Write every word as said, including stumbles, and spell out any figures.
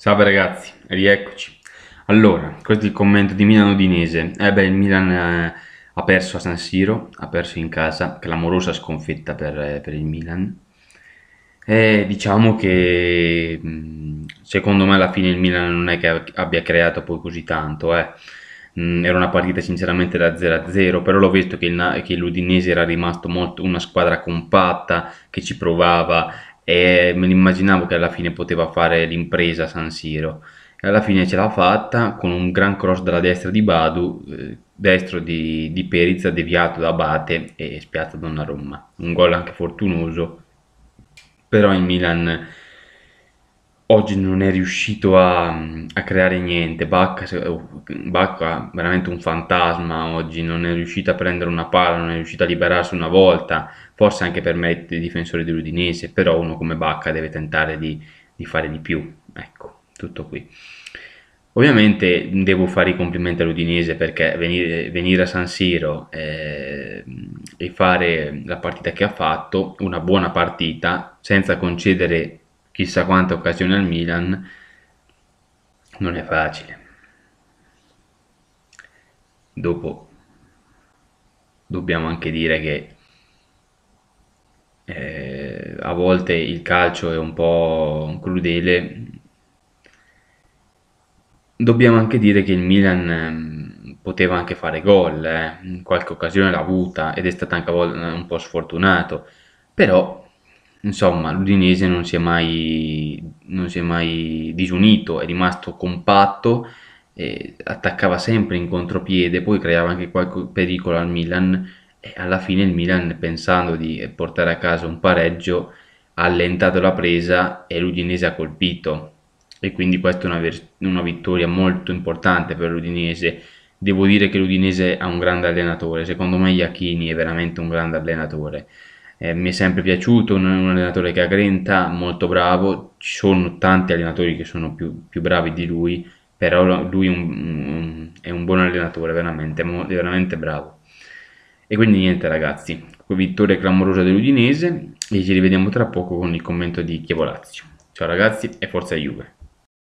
Salve ragazzi, rieccoci. Allora, questo è il commento di Milan Udinese. Eh beh, il Milan eh, ha perso a San Siro, ha perso in casa, clamorosa sconfitta per, eh, per il Milan. E diciamo che secondo me alla fine il Milan non è che abbia creato poi così tanto. Eh. Era una partita sinceramente da zero a zero, però l'ho visto che, che l'Udinese era rimasto molto una squadra compatta, che ci provava, e me l'immaginavo che alla fine poteva fare l'impresa a San Siro, e alla fine ce l'ha fatta con un gran cross dalla destra di Badu, eh, destro di, di Perica, deviato da Abate e spiazzato da Donnarumma. Un gol anche fortunoso, però il Milan oggi non è riuscito a, a creare niente. Bacca, Bacca veramente un fantasma oggi, non è riuscito a prendere una palla, non è riuscito a liberarsi una volta, forse anche per merito dei difensori dell'Udinese, però uno come Bacca deve tentare di, di fare di più. Ecco, tutto qui. Ovviamente devo fare i complimenti all'Udinese, perché venire, venire a San Siro eh, e fare la partita che ha fatto, una buona partita, senza concedere chissà quante occasioni al Milan, non è facile. Dopo dobbiamo anche dire che eh, a volte il calcio è un po' crudele. Dobbiamo anche dire che il Milan eh, poteva anche fare gol, eh. Qualche occasione l'ha avuta ed è stato anche un po' sfortunato, però insomma, l'Udinese non si è mai, non si è mai disunito, è rimasto compatto, eh, attaccava sempre in contropiede, poi creava anche qualche pericolo al Milan, e alla fine il Milan, pensando di portare a casa un pareggio, ha allentato la presa e l'Udinese ha colpito, e quindi questa è una, una vittoria molto importante per l'Udinese. Devo dire che l'Udinese ha un grande allenatore, secondo me Iachini è veramente un grande allenatore. Eh, mi è sempre piaciuto, un, un allenatore che ha grinta, molto bravo. Ci sono tanti allenatori che sono più, più bravi di lui, però lui un, un, è un buon allenatore, veramente, è veramente bravo. E quindi niente ragazzi, vittoria clamorosa dell'Udinese, e ci rivediamo tra poco con il commento di Chievolazio. Ciao ragazzi e forza Juve!